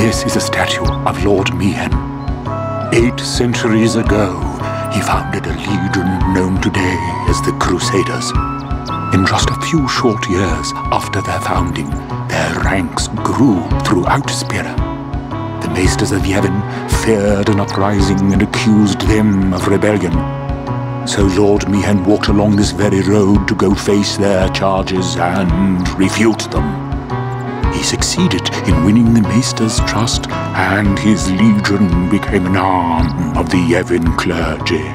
This is a statue of Lord Mi'ihen. 8 centuries ago, he founded a legion known today as the Crusaders. In just a few short years after their founding, their ranks grew throughout Spira. The maesters of Yavin feared an uprising and accused them of rebellion. So Lord Mi'ihen walked along this very road to go face their charges and refute them. He succeeded in winning the Maester's trust, and his legion became an arm of the Yevon clergy.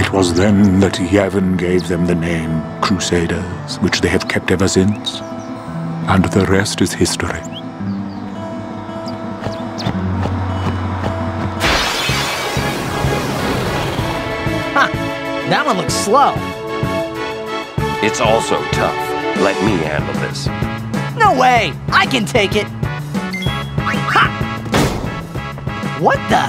It was then that Yevon gave them the name Crusaders, which they have kept ever since, and the rest is history. Ha! That one looks slow. It's also tough. Let me handle this. No way! I can take it! Ha! What the?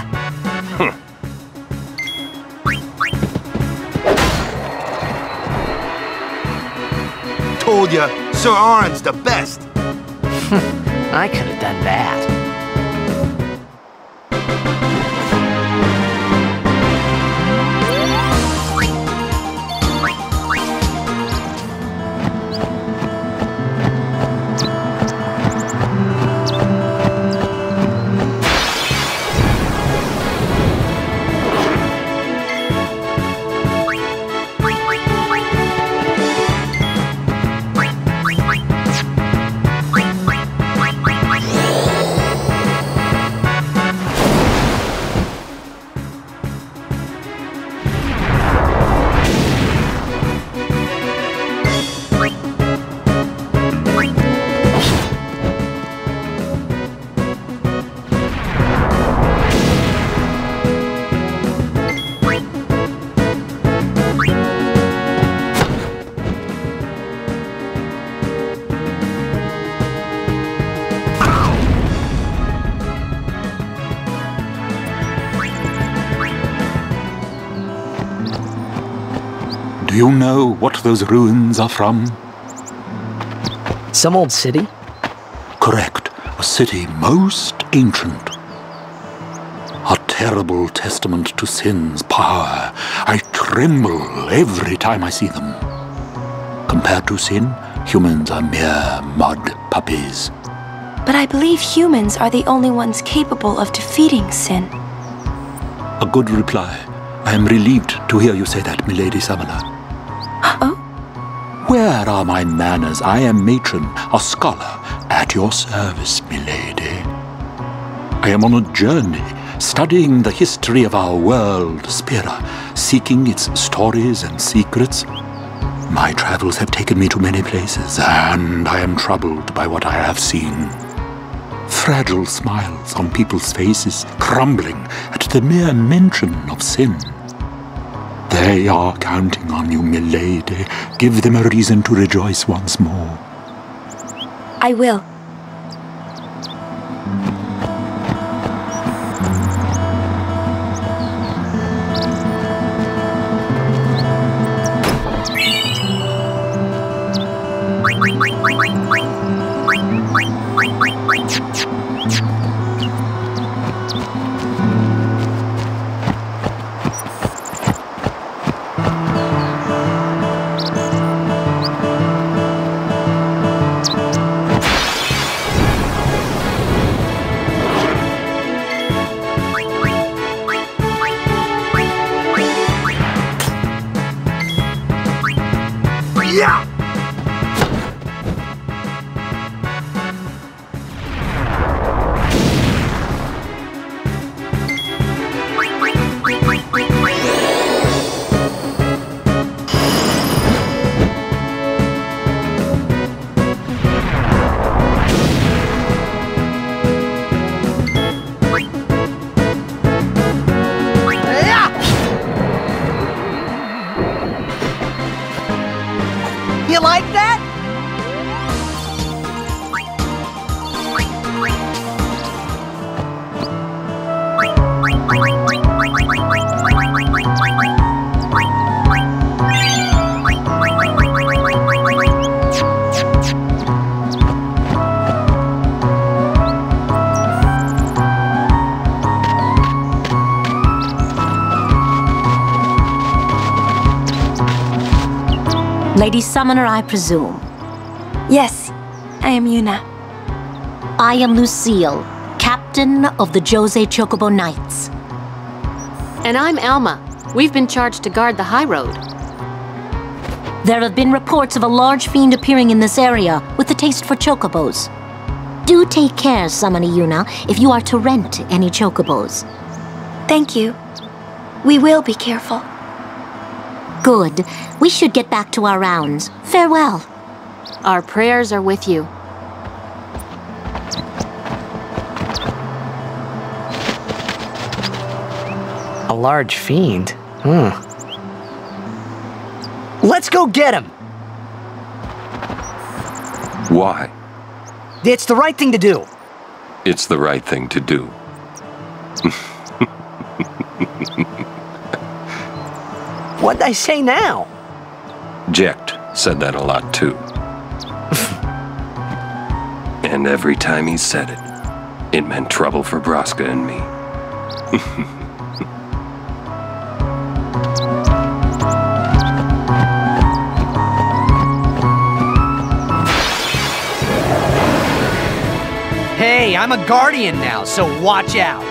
Told ya, Sir Auron's the best! I could have done that. Do you know what those ruins are from? Some old city? Correct. A city most ancient. A terrible testament to sin's power. I tremble every time I see them. Compared to sin, humans are mere mud puppies. But I believe humans are the only ones capable of defeating sin. A good reply. I am relieved to hear you say that, Milady Samala. Uh-oh. Where are my manners? I am matron, a scholar, at your service, milady. I am on a journey, studying the history of our world, Spira, seeking its stories and secrets. My travels have taken me to many places, and I am troubled by what I have seen. Fragile smiles on people's faces, crumbling at the mere mention of sin. They are counting on you, milady. Give them a reason to rejoice once more. I will. You like that? Lady Summoner, I presume. Yes, I am Yuna. I am Lucille, captain of the Djose Chocobo Knights. And I'm Elma. We've been charged to guard the high road. There have been reports of a large fiend appearing in this area with a taste for chocobos. Do take care, Summoner Yuna, if you are to rent any chocobos. Thank you. We will be careful. Good. We should get back to our rounds. Farewell. Our prayers are with you. A large fiend? Let's go get him! Why? It's the right thing to do. It's the right thing to do. What'd I say now? Jecht said that a lot, too. And every time he said it, it meant trouble for Braska and me. Hey, I'm a guardian now, so watch out.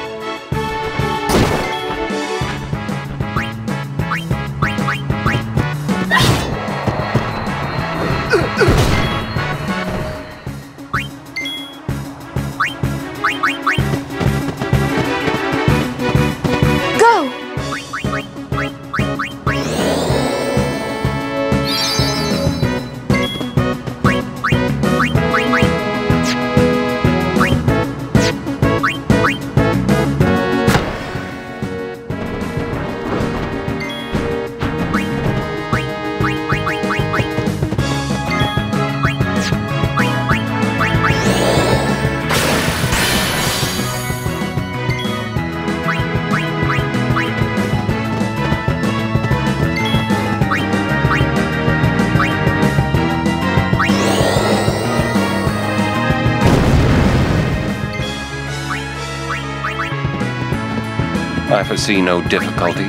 I foresee no difficulty.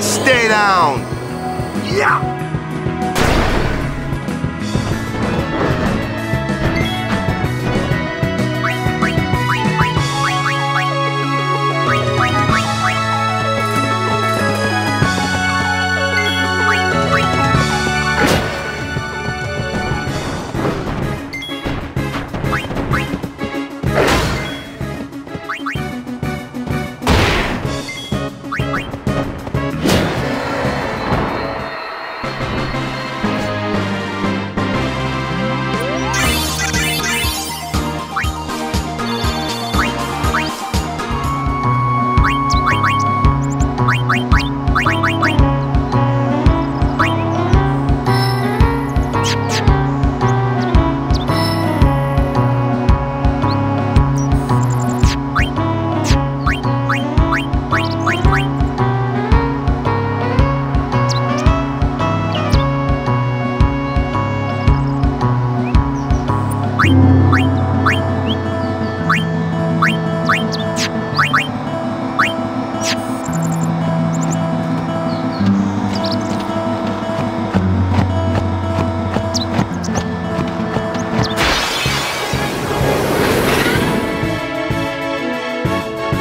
Stay down! Yeah!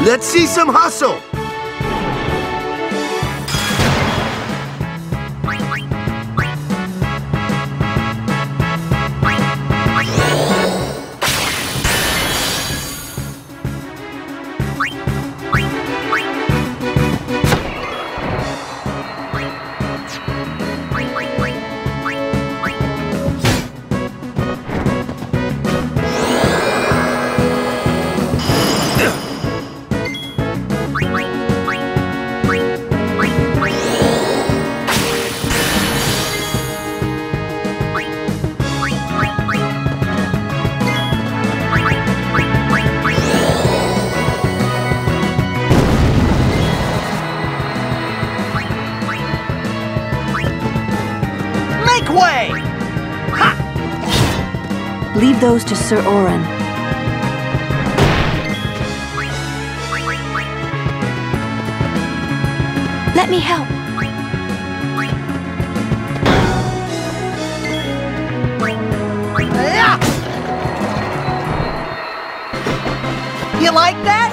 Let's see some hustle! Wait, way! Ha! Leave those to Sir Auron. Let me help. You like that?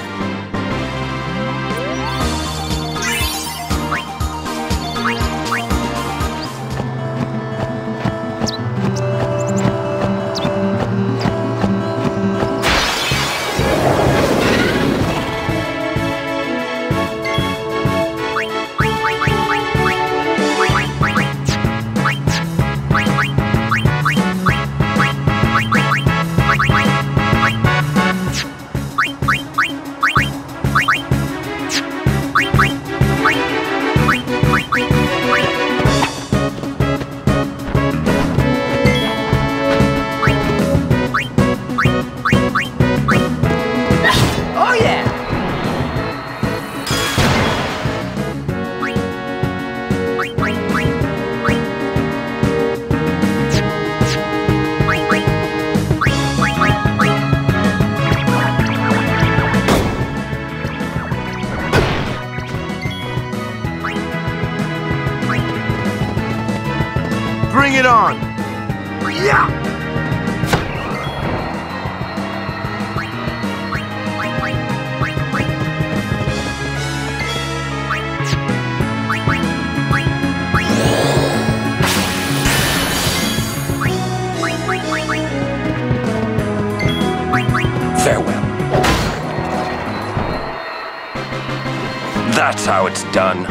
That's how it's done.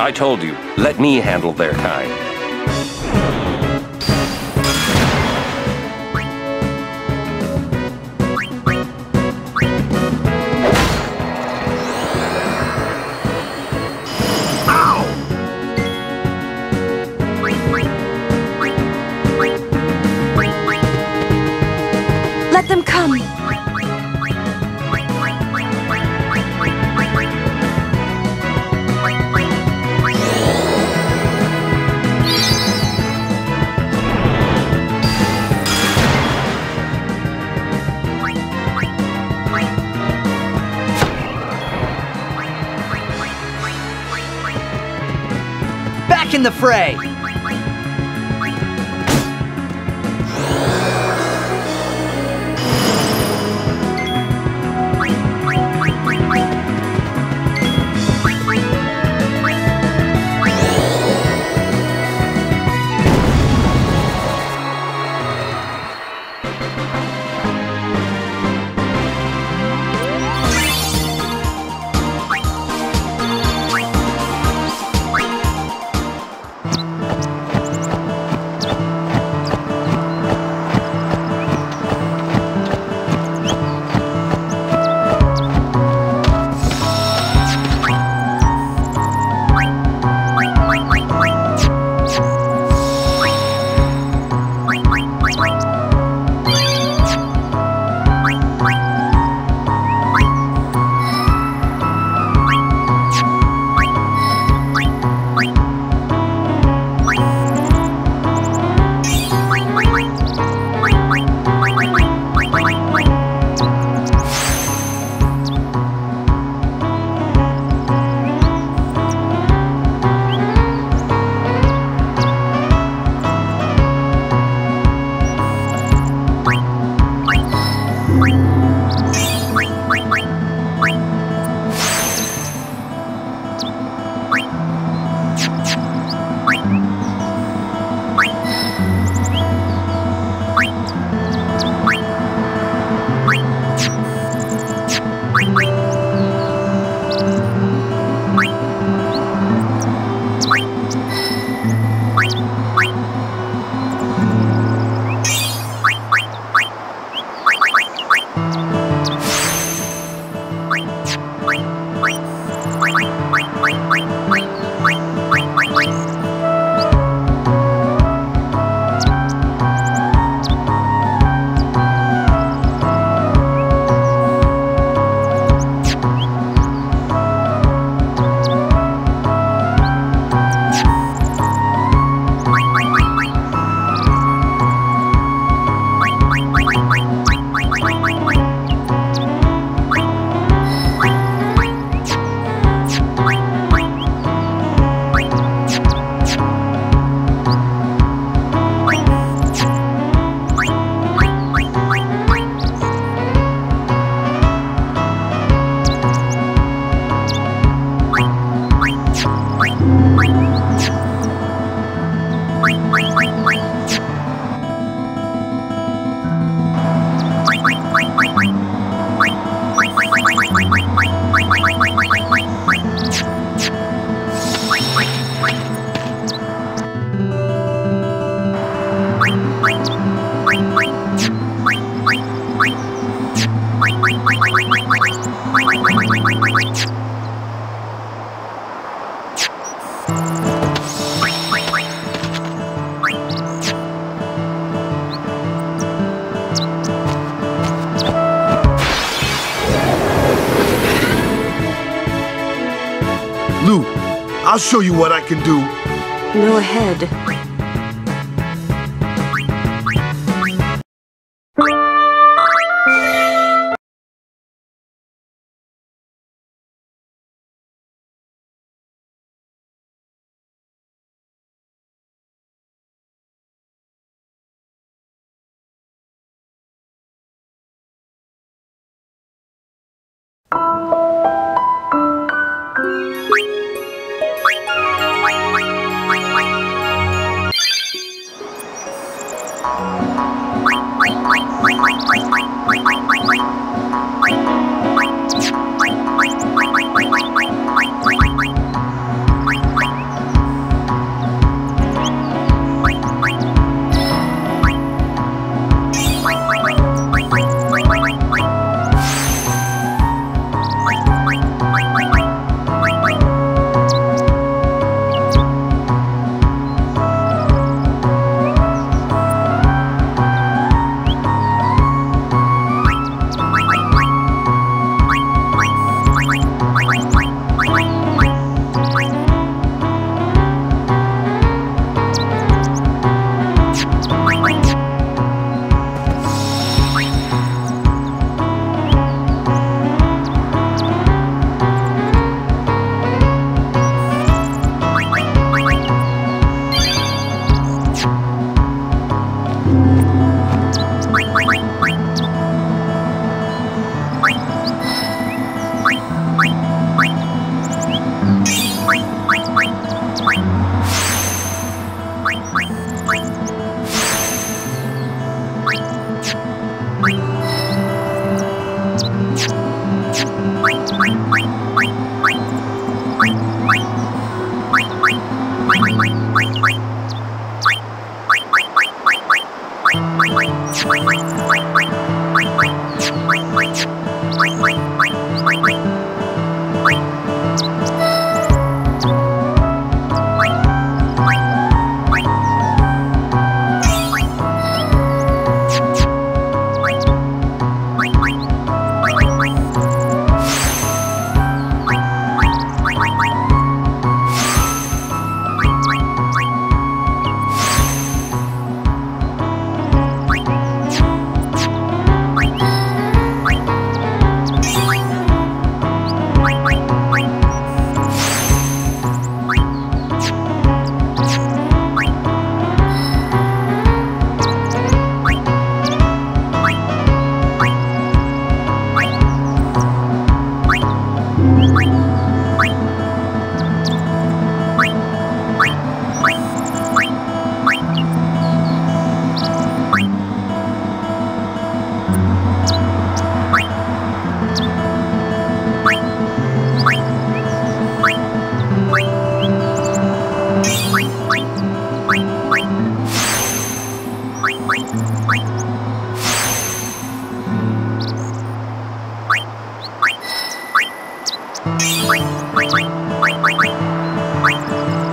I told you, let me handle their kind. Ow! Let them come. In the fray. Lou, I'll show you what I can do. Go ahead. Wait.